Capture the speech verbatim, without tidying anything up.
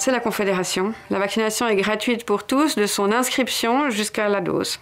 C'est la Confédération. La vaccination est gratuite pour tous de son inscription jusqu'à la dose.